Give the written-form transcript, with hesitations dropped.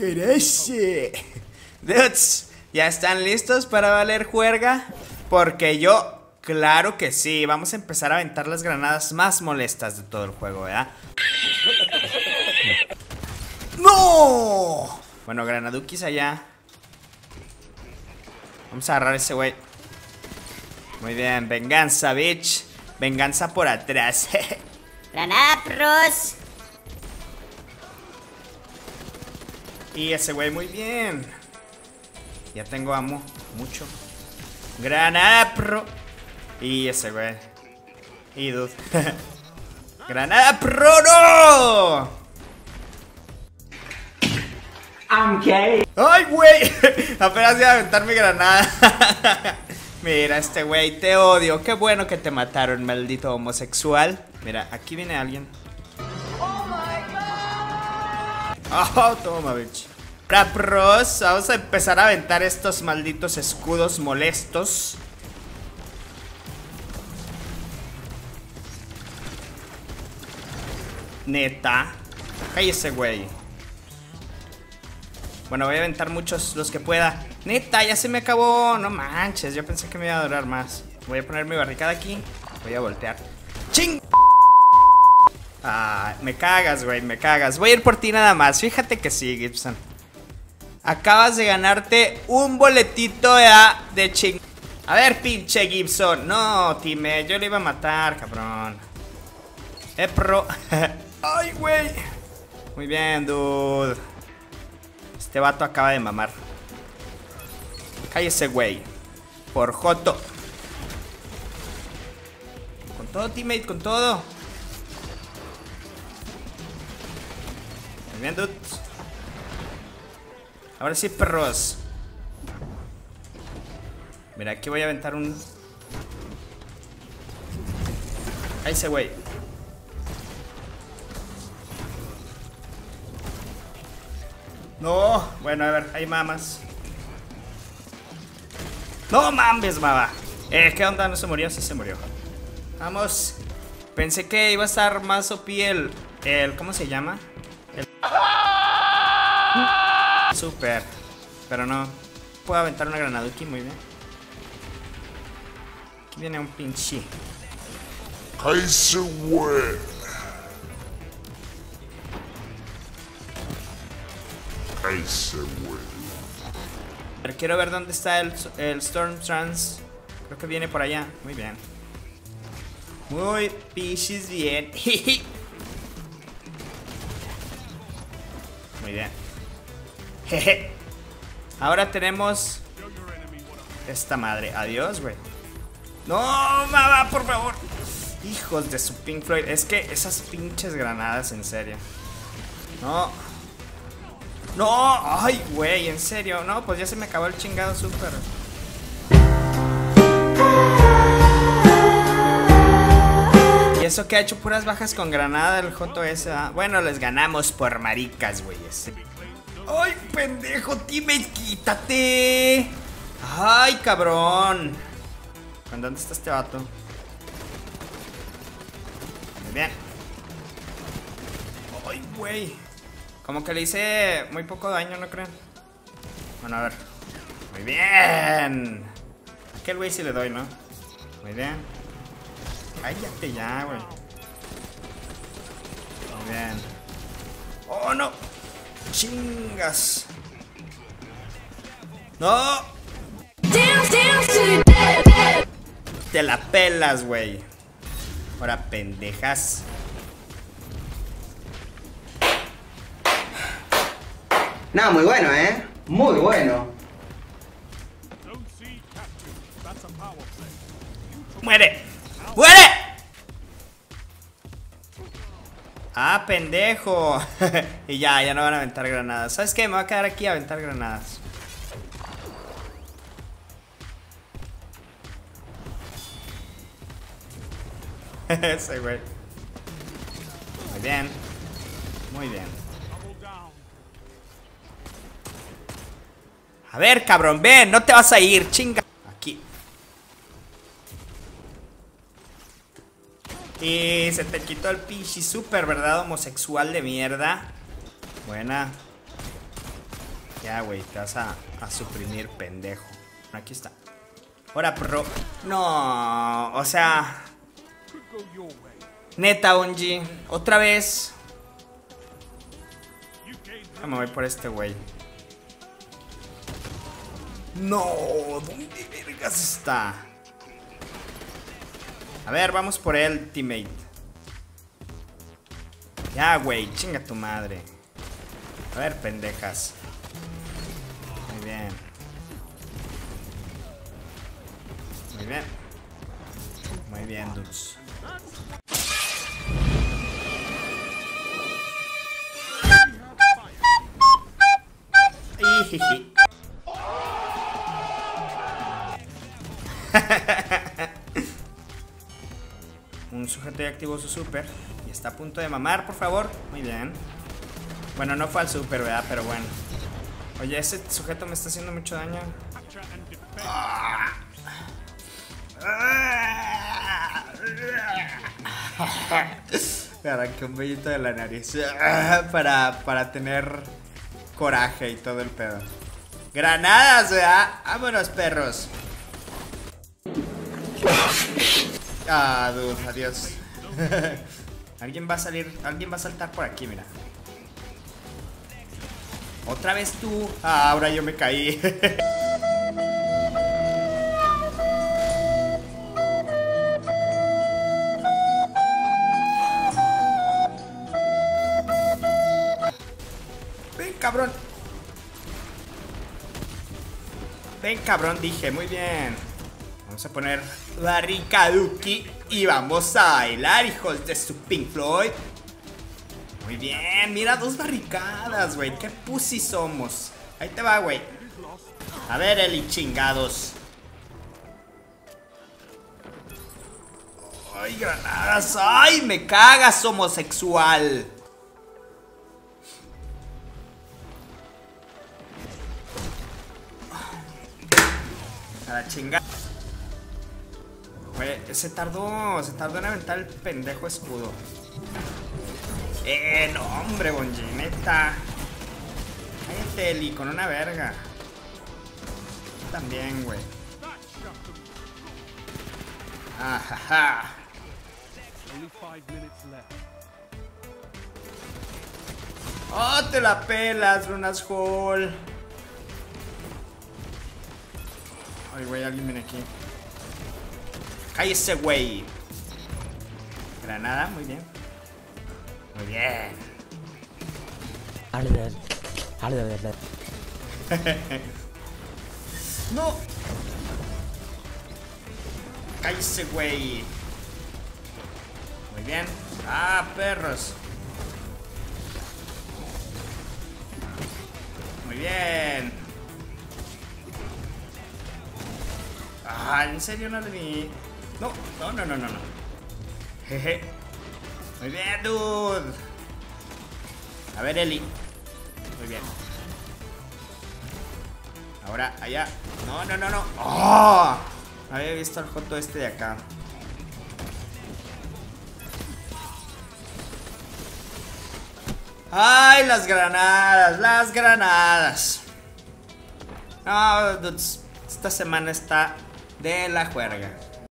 crece. Dudes, ¿ya están listos para valer juerga? Porque yo, claro que sí. Vamos a empezar a aventar las granadas más molestas de todo el juego, ¿verdad? ¡No! Bueno, granadukis allá. Vamos a agarrar a ese güey. Muy bien, venganza, bitch. Venganza por atrás. Granada, pros. Y ese güey, muy bien. Ya tengo amo, mucho. Granada, pro. Y ese güey. Y dude. Granada, pro, no. I'm gay. ¡Ay, güey! Apenas iba a aventar mi granada. Mira, este güey, te odio. Qué bueno que te mataron, maldito homosexual. Mira, aquí viene alguien. ¡Oh, my God! ¡Oh, toma, bitch! Ahora, pros, vamos a empezar a aventar estos malditos escudos molestos. Neta. Cállese, güey. Bueno, voy a aventar muchos, los que pueda. Neta, ya se me acabó. No manches, yo pensé que me iba a durar más. Voy a poner mi barricada aquí. Voy a voltear. ¡Ching! Ah, me cagas, güey, me cagas. Voy a ir por ti nada más. Fíjate que sí, Gibson. Acabas de ganarte un boletito de ching. A ver, pinche Gibson. No, Time, yo le iba a matar, cabrón. Pro. Ay, güey. Muy bien, dude. Este vato acaba de mamar. Cállese, güey. Por joto. Con todo, teammate, con todo. Muy bien, dude. Ahora sí, perros. Mira, aquí voy a aventar un... Cállese, güey. No, bueno, a ver, hay mamas. No mames, mama. ¿Qué onda? ¿No se murió? Sí se murió. Vamos. Pensé que iba a estar más OP el ¿cómo se llama? El... Super. Pero no. Puedo aventar una granaduki, muy bien. Aquí viene un pinche. ¡Ay, se güey! Pero quiero ver dónde está el Storm Trans. Creo que viene por allá. Muy bien. Muy pichis bien. Muy bien. Jeje. Ahora tenemos esta madre. Adiós, güey. No, mamá, por favor. Hijos de su Pink Floyd. Es que esas pinches granadas, en serio. No. No, ay, güey, en serio. No, pues ya se me acabó el chingado super. Y eso que ha hecho puras bajas con granada el JS. Bueno, les ganamos por maricas, güey. Ay, pendejo, teammate, quítate. Ay, cabrón. ¿Con dónde está este vato? Muy bien. Ay, güey. Como que le hice muy poco daño, ¿no creen? Bueno, a ver. Muy bien. Aquel güey sí le doy, ¿no? Muy bien. Cállate ya, güey. Muy bien. ¡Oh, no! ¡Chingas! ¡No! Te la pelas, güey. Ahora, pendejas. No, muy bueno, ¿eh? Muy bueno. ¡Muere! ¡Muere! ¡Ah, pendejo! Y ya no van a aventar granadas. ¿Sabes qué? Me voy a quedar aquí a aventar granadas. Ese güey. Muy bien. Muy bien. A ver, cabrón, ven, no te vas a ir, chinga. Aquí. Y se te quitó el pinche super, ¿verdad? Homosexual de mierda. Buena. Ya, güey, te vas a suprimir, pendejo. Aquí está. Ahora, perro. No, o sea... Neta, Bungie. Otra vez. Me voy por este güey. No, ¿dónde vergas está? A ver, vamos por él, teammate. Ya, güey, chinga tu madre. A ver, pendejas. Muy bien. Muy bien. Muy bien, dudes. Un sujeto ya activó su super y está a punto de mamar, por favor. Muy bien. Bueno, no fue al super, ¿verdad? Pero bueno. Oye, ese sujeto me está haciendo mucho daño. Me arranqué un vellito de la nariz para tener coraje y todo el pedo. Granadas, ¿verdad? Vámonos, perros. Ah, dude, adiós. Alguien va a salir, alguien va a saltar por aquí, mira. Otra vez tú. Ah, ahora yo me caí. Ven, cabrón. Ven, cabrón, dije, muy bien. Vamos a poner barricaduki y vamos a bailar, hijos de su Pink Floyd. Muy bien, mira, dos barricadas, güey. Qué pussy somos. Ahí te va, güey. A ver, Eli, chingados. Ay, granadas. Ay, me cagas, homosexual. A la chingada. Se tardó en aventar el pendejo escudo. No, hombre, Bungie, neta. Cállate, Eli, con una verga. Yo también, güey. Ajaja. Oh, te la pelas, Runas Hall. Ay, güey, alguien viene aquí. ¡Cállese, güey! Granada, muy bien. Muy bien. ¡No! ¡Cállese, güey! Muy bien. ¡Ah, perros! Muy bien. Ah, en serio no le vi. No, no, no, no, no, no. Jeje. Muy bien, dude. A ver, Eli. Muy bien. Ahora, allá. No, no, no, no. ¡Oh! Había visto al joto este de acá. ¡Ay, las granadas! ¡Las granadas! No, dudes. Esta semana está de la juerga.